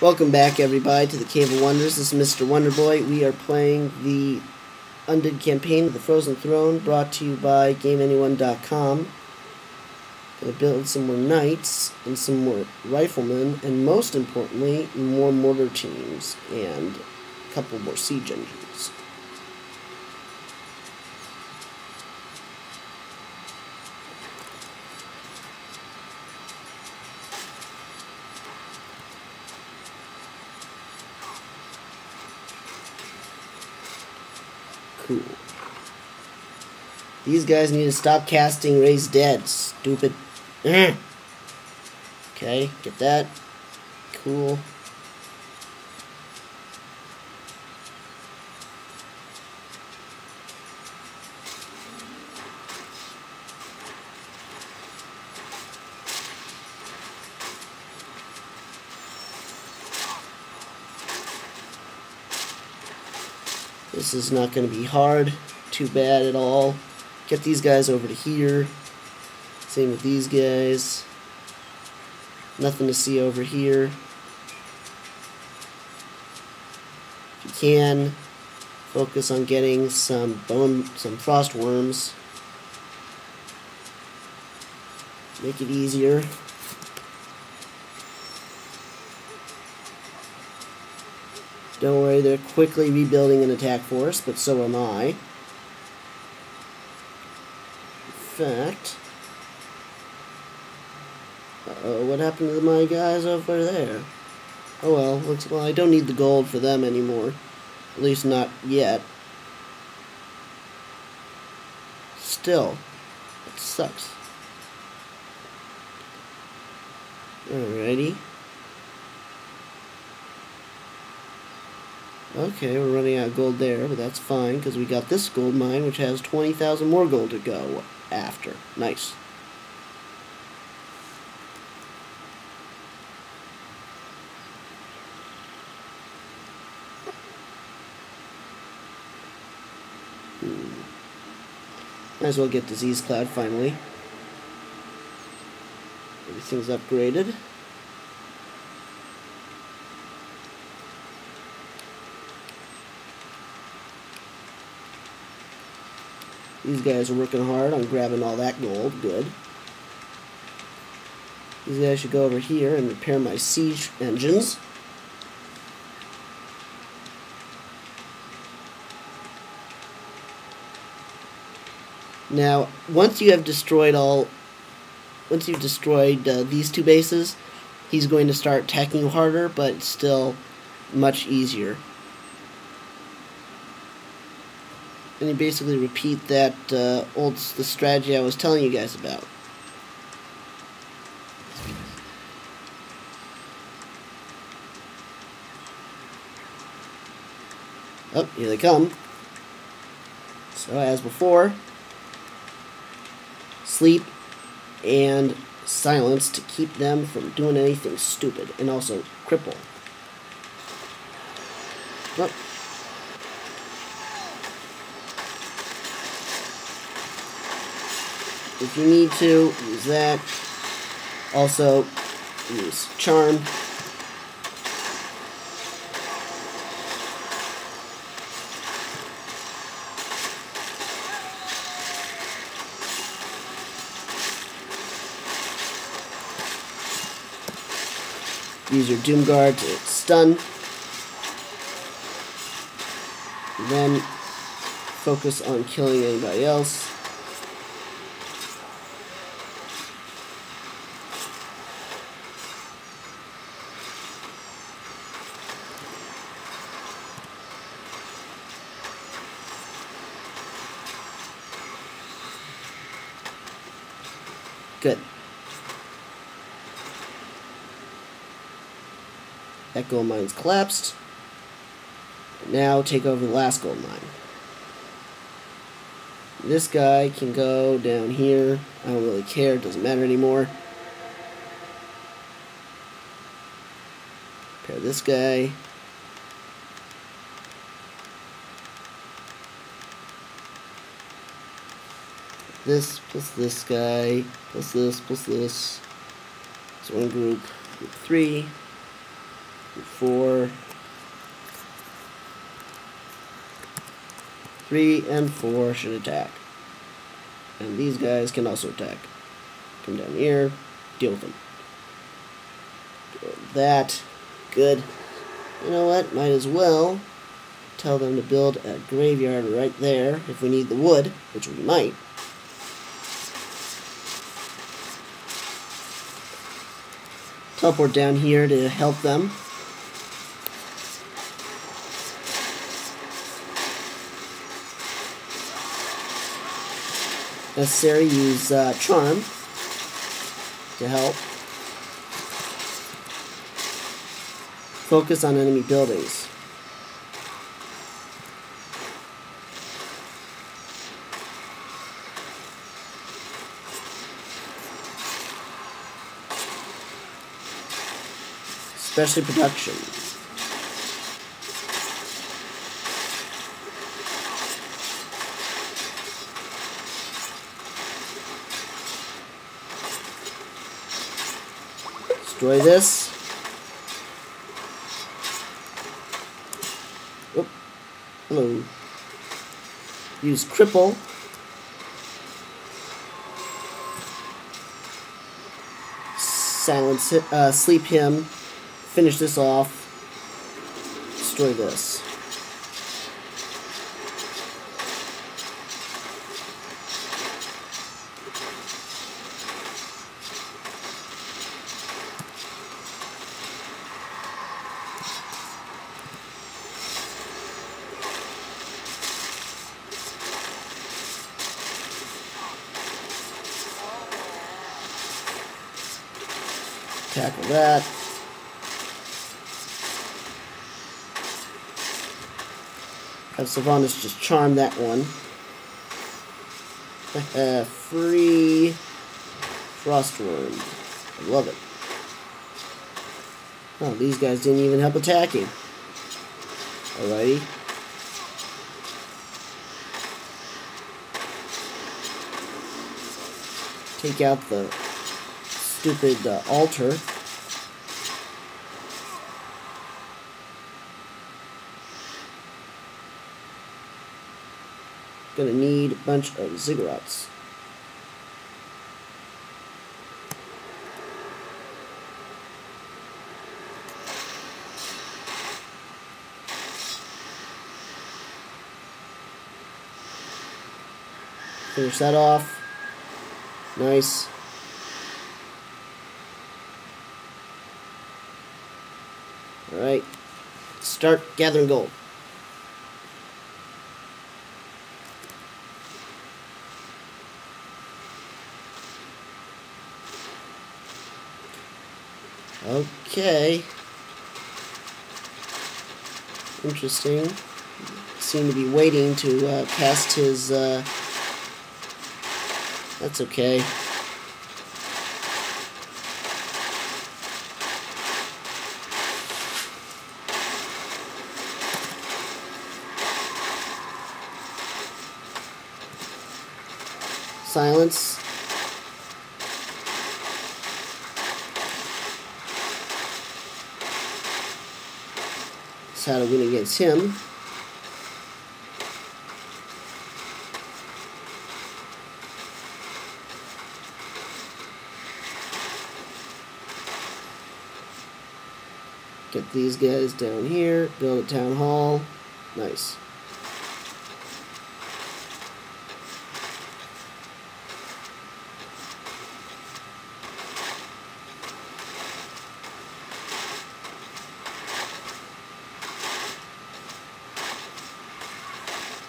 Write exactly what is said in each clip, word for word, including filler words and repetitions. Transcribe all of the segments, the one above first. Welcome back, everybody, to the Cave of Wonders. This is Mister Wonderboy. We are playing the Undead Campaign, the Frozen Throne, brought to you by Game Anyone dot com. Gonna build some more knights and some more riflemen, and most importantly, more mortar teams and a couple more siege engines. Cool. These guys need to stop casting Raise Dead, stupid. Okay, get that. Cool. This is not going to be hard, too bad at all. Get these guys over to here. Same with these guys. Nothing to see over here. If you can, focus on getting some bone, some frost worms. Make it easier. Don't worry, they're quickly rebuilding an attack force, but so am I. In fact... Uh-oh, what happened to my guys over there? Oh well, looks, well, I don't need the gold for them anymore. At least not yet. Still, it sucks. Alrighty. Okay, we're running out of gold there, but that's fine, because we got this gold mine, which has twenty thousand more gold to go after. Nice. Hmm. Might as well get Disease Cloud, finally. Everything's upgraded. These guys are working hard on grabbing all that gold. Good. These guys should go over here and repair my siege engines. Now, once you have destroyed all... Once you've destroyed uh, these two bases, he's going to start attacking harder, but still much easier. And you basically repeat that uh, old the strategy I was telling you guys about. Oh, here they come. So as before, sleep and silence to keep them from doing anything stupid, and also cripple. Oh. If you need to, use that. Also, use charm. Use your Doom Guard to stun. And then focus on killing anybody else. Good. That gold mine's collapsed. Now take over the last gold mine. This guy can go down here. I don't really care. It doesn't matter anymore. Repair this guy. This, plus this guy, plus this, plus this. So one group, group three, group four, three and four should attack. And these guys can also attack. Come down here, deal with them. Deal with that. Good. You know what? Might as well tell them to build a graveyard right there if we need the wood, which we might. Teleport down here to help them. Necessary, use uh, charm to help. Focus on enemy buildings. Especially production. Destroy this. Oop. Hello. Use cripple. Silence it, uh, sleep him. Finish this off. Destroy this. Tackle that. Have Sylvanas just charm that one. Free Frost Wyrm. I love it. Oh, these guys didn't even help attacking. Alrighty. Take out the stupid uh, altar. Gonna need a bunch of ziggurats. Finish that off. Nice. Alright. Start gathering gold. Okay. Interesting. Seemed to be waiting to uh, cast his. Uh... That's okay. Silence. How to win against him. Get these guys down here, build a town hall. Nice.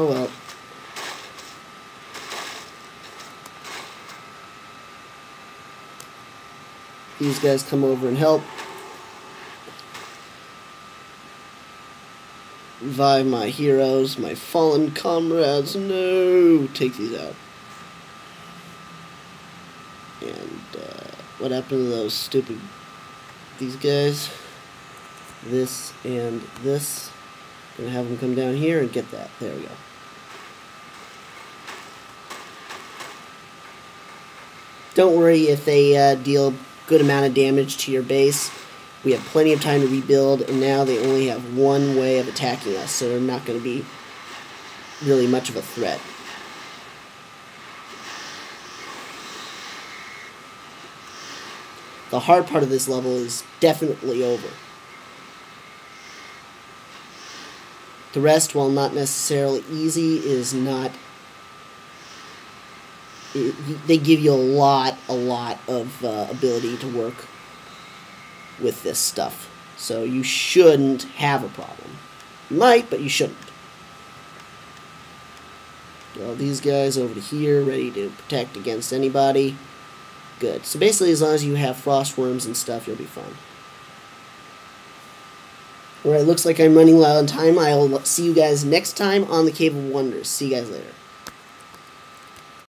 Oh well. These guys come over and help. Revive my heroes, my fallen comrades. No! Take these out. And, uh, what happened to those stupid... These guys? This and this. Gonna have them come down here and get that. There we go. Don't worry if they uh, deal good amount of damage to your base. We have plenty of time to rebuild, and now they only have one way of attacking us, so they're not going to be really much of a threat. The hard part of this level is definitely over. The rest, while not necessarily easy, is not... It, they give you a lot, a lot of uh, ability to work with this stuff. So you shouldn't have a problem. You might, but you shouldn't. Get all these guys over to here, ready to protect against anybody. Good. So basically, as long as you have Frost Wyrms and stuff, you'll be fine. Alright, looks like I'm running low on time. I'll see you guys next time on the Cave of Wonders. See you guys later.